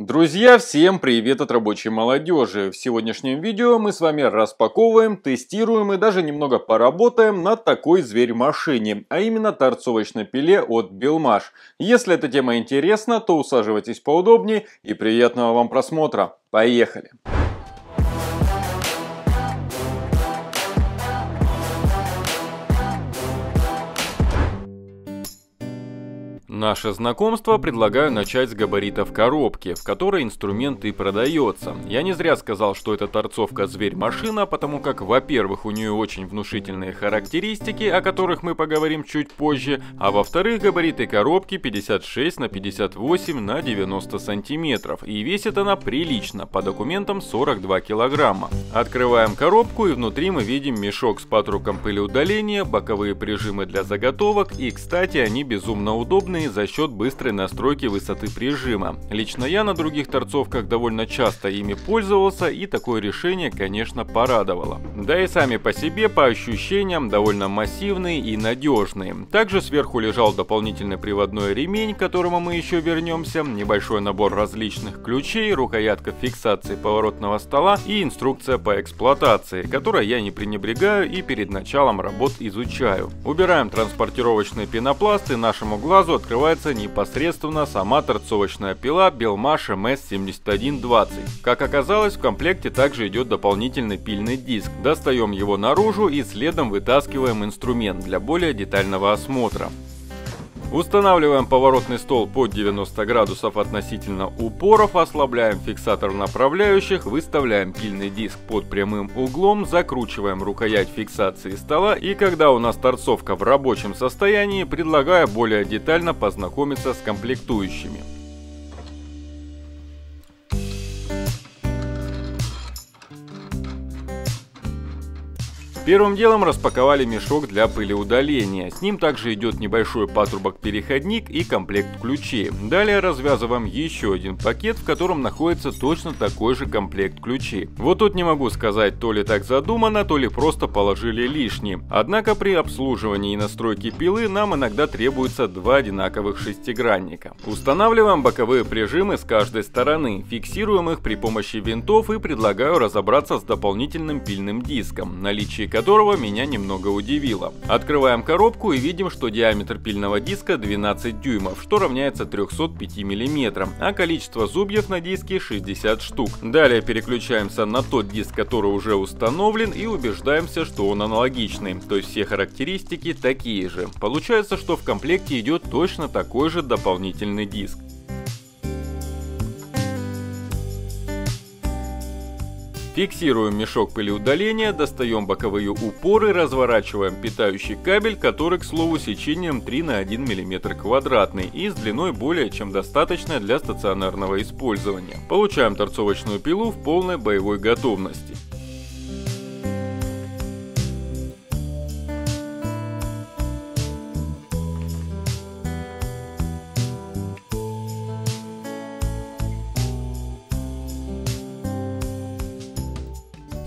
Друзья, всем привет от Рабочей Молодежи! В сегодняшнем видео мы с вами распаковываем, тестируем и даже немного поработаем над такой зверь-машине, а именно торцовочной пиле от Belmash. Если эта тема интересна, то усаживайтесь поудобнее и приятного вам просмотра! Поехали! Наше знакомство предлагаю начать с габаритов коробки, в которой инструмент и продается. Я не зря сказал, что это торцовка зверь-машина, потому как, во-первых, у нее очень внушительные характеристики, о которых мы поговорим чуть позже, а во-вторых, габариты коробки 56 на 58 на 90 сантиметров, и весит она прилично, по документам 42 килограмма. Открываем коробку, и внутри мы видим мешок с патруком пылеудаления, боковые прижимы для заготовок, и, кстати, они безумно удобные за счет быстрой настройки высоты прижима. Лично я на других торцовках довольно часто ими пользовался, и такое решение, конечно, порадовало. Да и сами по себе, по ощущениям, довольно массивные и надежные. Также сверху лежал дополнительный приводной ремень, к которому мы еще вернемся, небольшой набор различных ключей, рукоятка фиксации поворотного стола и инструкция по эксплуатации, которой я не пренебрегаю и перед началом работ изучаю. Убираем транспортировочные пенопласты, нашему глазу открываем непосредственно сама торцовочная пила Belmash MS-7120. Как оказалось, в комплекте также идет дополнительный пильный диск. Достаем его наружу и следом вытаскиваем инструмент для более детального осмотра. Устанавливаем поворотный стол под 90 градусов относительно упоров, ослабляем фиксатор в направляющих, выставляем пильный диск под прямым углом, закручиваем рукоять фиксации стола, и когда у нас торцовка в рабочем состоянии, предлагаю более детально познакомиться с комплектующими. Первым делом распаковали мешок для пылеудаления. С ним также идет небольшой патрубок-переходник и комплект ключей. Далее развязываем еще один пакет, в котором находится точно такой же комплект ключей. Вот тут не могу сказать, то ли так задумано, то ли просто положили лишние. Однако при обслуживании и настройке пилы нам иногда требуется два одинаковых шестигранника. Устанавливаем боковые прижимы с каждой стороны, фиксируем их при помощи винтов и предлагаю разобраться с дополнительным пильным диском, наличие которого меня немного удивило. Открываем коробку и видим, что диаметр пильного диска 12 дюймов, что равняется 305 мм, а количество зубьев на диске 60 штук. Далее переключаемся на тот диск, который уже установлен, и убеждаемся, что он аналогичный, то есть все характеристики такие же. Получается, что в комплекте идет точно такой же дополнительный диск. Фиксируем мешок пылеудаления, достаем боковые упоры, разворачиваем питающий кабель, который, к слову, сечением 3 на 1 мм квадратный и с длиной более чем достаточной для стационарного использования. Получаем торцовочную пилу в полной боевой готовности.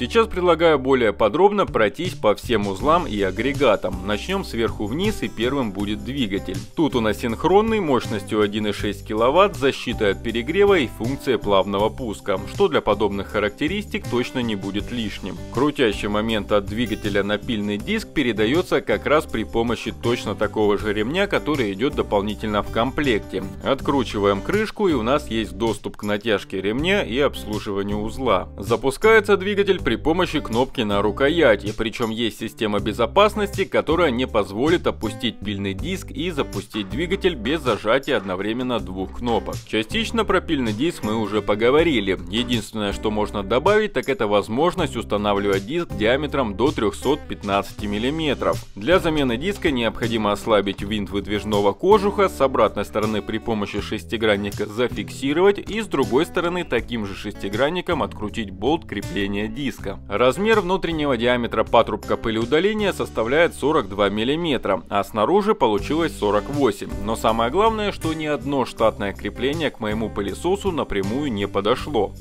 Сейчас предлагаю более подробно пройтись по всем узлам и агрегатам. Начнем сверху вниз, и первым будет двигатель. Тут у нас синхронный мощностью 1,6 кВт, защита от перегрева и функция плавного пуска, что для подобных характеристик точно не будет лишним. Крутящий момент от двигателя на пильный диск передается как раз при помощи точно такого же ремня, который идет дополнительно в комплекте. Откручиваем крышку, и у нас есть доступ к натяжке ремня и обслуживанию узла. Запускается двигатель при помощи кнопки на рукояти, причем есть система безопасности, которая не позволит опустить пильный диск и запустить двигатель без зажатия одновременно двух кнопок. Частично про пильный диск мы уже поговорили. Единственное, что можно добавить, так это возможность устанавливать диск диаметром до 315 мм. Для замены диска необходимо ослабить винт выдвижного кожуха, с обратной стороны при помощи шестигранника зафиксировать и с другой стороны таким же шестигранником открутить болт крепления диска. Размер внутреннего диаметра патрубка пылеудаления составляет 42 мм, а снаружи получилось 48 мм. Но самое главное, что ни одно штатное крепление к моему пылесосу напрямую не подошло.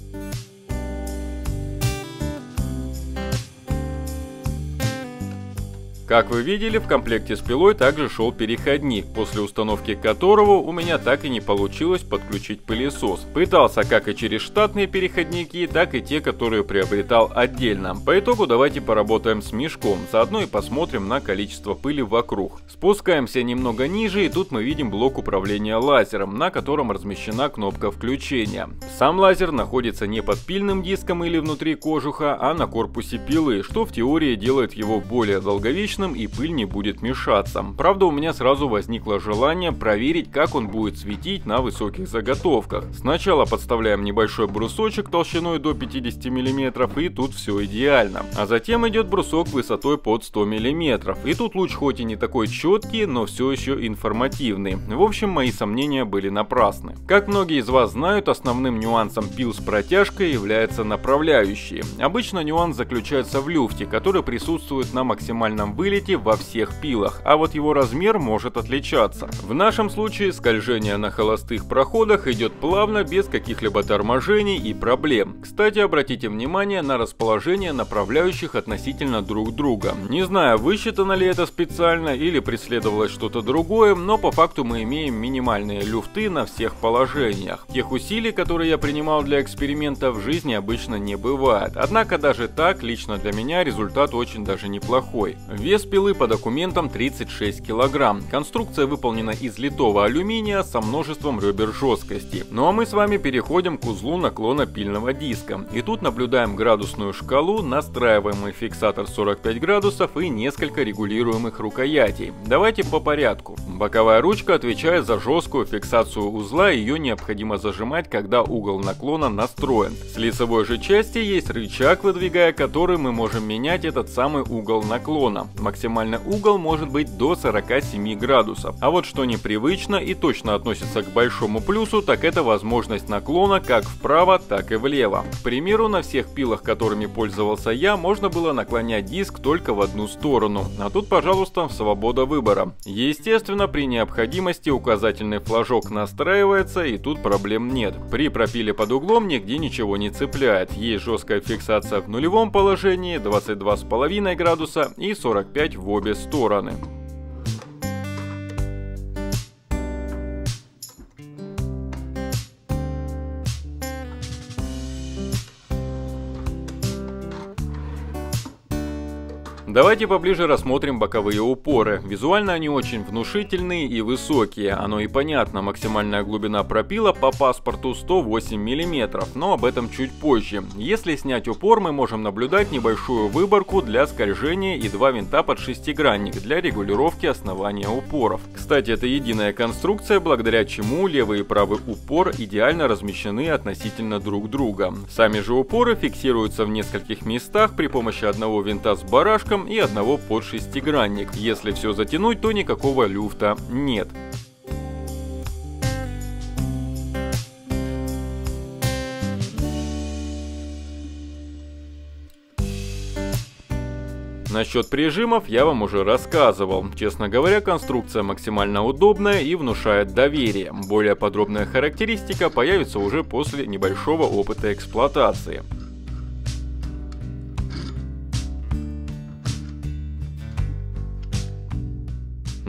Как вы видели, в комплекте с пилой также шел переходник, после установки которого у меня так и не получилось подключить пылесос. Пытался как и через штатные переходники, так и те, которые приобретал отдельно. По итогу давайте поработаем с мешком, заодно и посмотрим на количество пыли вокруг. Спускаемся немного ниже, и тут мы видим блок управления лазером, на котором размещена кнопка включения. Сам лазер находится не под пильным диском или внутри кожуха, а на корпусе пилы, что в теории делает его более долговечным и пыль не будет мешаться. Правда, у меня сразу возникло желание проверить, как он будет светить на высоких заготовках. Сначала подставляем небольшой брусочек толщиной до 50 мм, и тут все идеально. А затем идет брусок высотой под 100 мм. И тут луч хоть и не такой четкий, но все еще информативный. В общем, мои сомнения были напрасны. Как многие из вас знают, основным нюансом пил с протяжкой является направляющие. Обычно нюанс заключается в люфте, который присутствует на максимальном высоте во всех пилах, а вот его размер может отличаться. В нашем случае скольжение на холостых проходах идет плавно, без каких-либо торможений и проблем. Кстати, обратите внимание на расположение направляющих относительно друг друга. Не знаю, высчитано ли это специально или преследовалось что-то другое, но по факту мы имеем минимальные люфты на всех положениях. Тех усилий, которые я принимал для эксперимента, в жизни обычно не бывает. Однако даже так, лично для меня результат очень даже неплохой. Вес пилы по документам 36 кг. Конструкция выполнена из литого алюминия со множеством ребер жесткости. Ну а мы с вами переходим к узлу наклона пильного диска. И тут наблюдаем градусную шкалу, настраиваемый фиксатор 45 градусов и несколько регулируемых рукоятей. Давайте по порядку. Боковая ручка отвечает за жесткую фиксацию узла, ее необходимо зажимать, когда угол наклона настроен. С лицевой же части есть рычаг, выдвигая который мы можем менять этот самый угол наклона. Максимальный угол может быть до 47 градусов. А вот что непривычно и точно относится к большому плюсу, так это возможность наклона как вправо, так и влево. К примеру, на всех пилах, которыми пользовался я, можно было наклонять диск только в одну сторону. А тут, пожалуйста, свобода выбора. Естественно, при необходимости указательный флажок настраивается, и тут проблем нет. При пропиле под углом нигде ничего не цепляет. Есть жесткая фиксация в нулевом положении, 22,5 градуса и 45 в обе стороны. Давайте поближе рассмотрим боковые упоры. Визуально они очень внушительные и высокие. Оно и понятно, максимальная глубина пропила по паспорту 108 мм, но об этом чуть позже. Если снять упор, мы можем наблюдать небольшую выборку для скольжения и два винта под шестигранник для регулировки основания упоров. Кстати, это единая конструкция, благодаря чему левый и правый упор идеально размещены относительно друг друга. Сами же упоры фиксируются в нескольких местах при помощи одного винта с барашком и одного под шестигранник. Если все затянуть, то никакого люфта нет. Насчет прижимов я вам уже рассказывал. Честно говоря, конструкция максимально удобная и внушает доверие. Более подробная характеристика появится уже после небольшого опыта эксплуатации.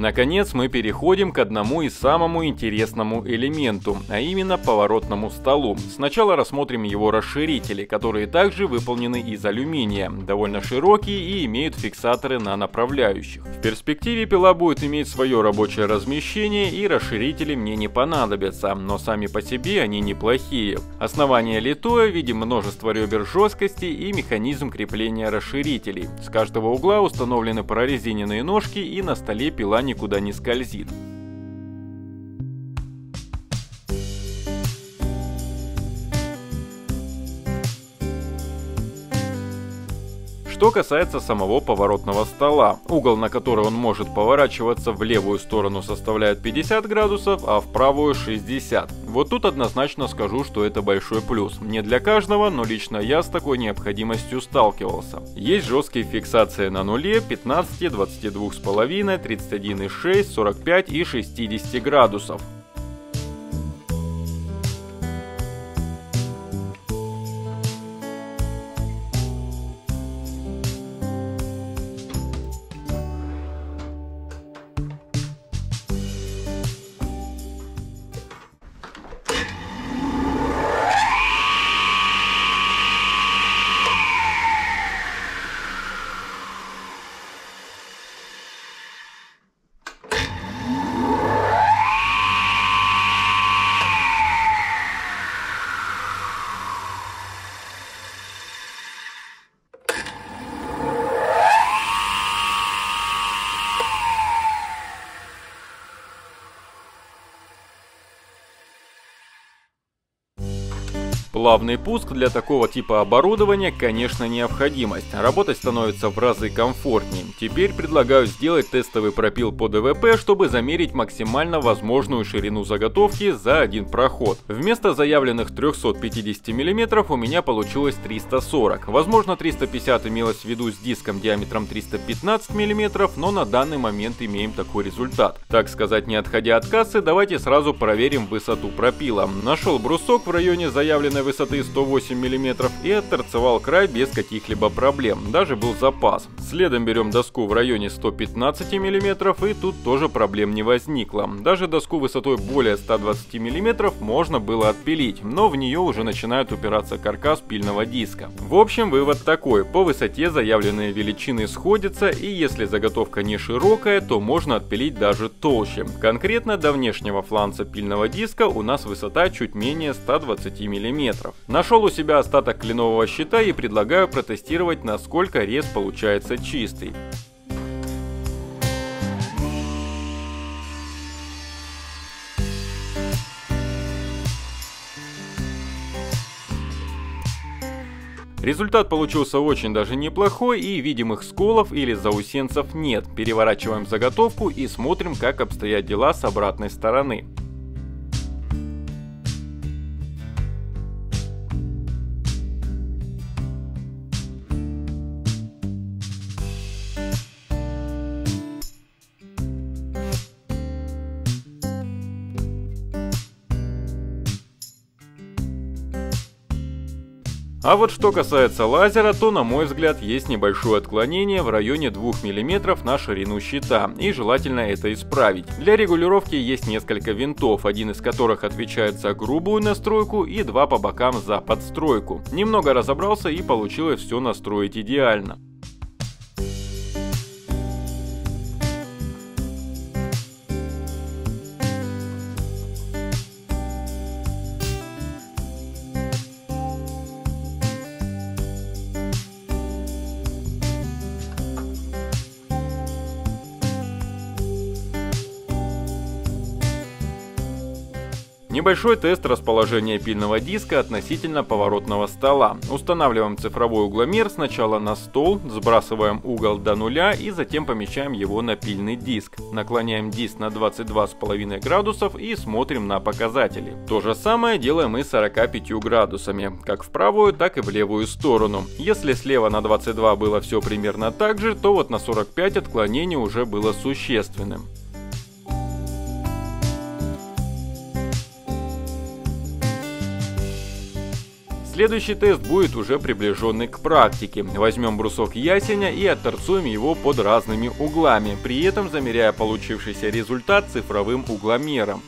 Наконец, мы переходим к одному и самому интересному элементу, а именно поворотному столу. Сначала рассмотрим его расширители, которые также выполнены из алюминия, довольно широкие и имеют фиксаторы на направляющих. В перспективе пила будет иметь свое рабочее размещение, и расширители мне не понадобятся, но сами по себе они неплохие. Основание литое, видим множество ребер жесткости и механизм крепления расширителей. С каждого угла установлены прорезиненные ножки, и на столе пила никуда не скользит. Что касается самого поворотного стола, угол, на который он может поворачиваться, в левую сторону составляет 50 градусов, а в правую 60. Вот тут однозначно скажу, что это большой плюс. Не для каждого, но лично я с такой необходимостью сталкивался. Есть жесткие фиксации на нуле, 15, 22,5, 31,6, 45 и 60 градусов. Плавный пуск для такого типа оборудования, конечно, необходимость. Работать становится в разы комфортнее. Теперь предлагаю сделать тестовый пропил по ДВП, чтобы замерить максимально возможную ширину заготовки за один проход. Вместо заявленных 350 мм у меня получилось 340. Возможно, 350 имелось в виду с диском диаметром 315 мм, но на данный момент имеем такой результат. Так сказать, не отходя от кассы, давайте сразу проверим высоту пропила. Нашел брусок в районе заявленной высоты 108 мм и отторцевал край без каких-либо проблем, даже был запас. Следом берем доску в районе 115 мм и тут тоже проблем не возникло. Даже доску высотой более 120 мм можно было отпилить, но в нее уже начинает упираться каркас пильного диска. В общем, вывод такой: по высоте заявленные величины сходятся, и если заготовка не широкая, то можно отпилить даже толще. Конкретно до внешнего фланца пильного диска у нас высота чуть менее 120 мм. Нашел у себя остаток кленового щита и предлагаю протестировать, насколько рез получается чистый. Результат получился очень даже неплохой, и видимых сколов или заусенцев нет. Переворачиваем заготовку и смотрим, как обстоят дела с обратной стороны. А вот что касается лазера, то, на мой взгляд, есть небольшое отклонение в районе 2 мм на ширину щита, и желательно это исправить. Для регулировки есть несколько винтов, один из которых отвечает за грубую настройку и два по бокам за подстройку. Немного разобрался, и получилось все настроить идеально. Небольшой тест расположения пильного диска относительно поворотного стола. Устанавливаем цифровой угломер сначала на стол, сбрасываем угол до нуля и затем помещаем его на пильный диск. Наклоняем диск на 22,5 градусов и смотрим на показатели. То же самое делаем и 45 градусами, как в правую, так и в левую сторону. Если слева на 22 было все примерно так же, то вот на 45 отклонение уже было существенным. Следующий тест будет уже приближенный к практике. Возьмем брусок ясеня и отторцуем его под разными углами, при этом замеряя получившийся результат цифровым угломером.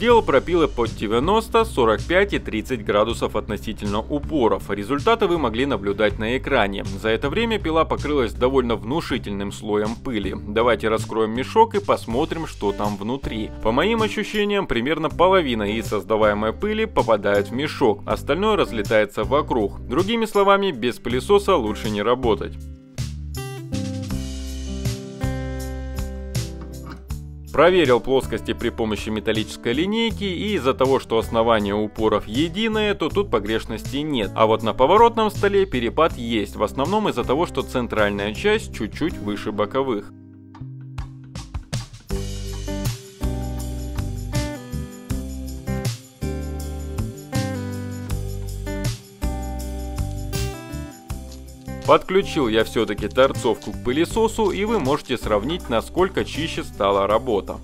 Сделал пропилы под 90, 45 и 30 градусов относительно упоров. Результаты вы могли наблюдать на экране. За это время пила покрылась довольно внушительным слоем пыли. Давайте раскроем мешок и посмотрим, что там внутри. По моим ощущениям, примерно половина из создаваемой пыли попадает в мешок, остальное разлетается вокруг. Другими словами, без пылесоса лучше не работать. Проверил плоскости при помощи металлической линейки, и из-за того, что основание упоров единое, то тут погрешности нет. А вот на поворотном столе перепад есть, в основном из-за того, что центральная часть чуть-чуть выше боковых. Подключил я все-таки торцовку к пылесосу, и вы можете сравнить, насколько чище стала работа.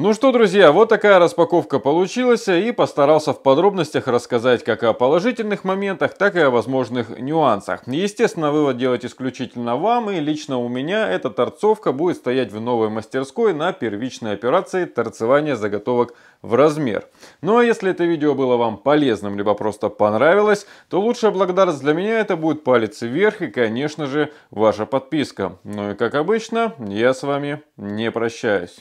Ну что, друзья, вот такая распаковка получилась, и постарался в подробностях рассказать как о положительных моментах, так и о возможных нюансах. Естественно, вывод делать исключительно вам, и лично у меня эта торцовка будет стоять в новой мастерской на первичной операции торцевания заготовок в размер. Ну а если это видео было вам полезным, либо просто понравилось, то лучшая благодарность для меня это будет палец вверх и, конечно же, ваша подписка. Ну и как обычно, я с вами не прощаюсь.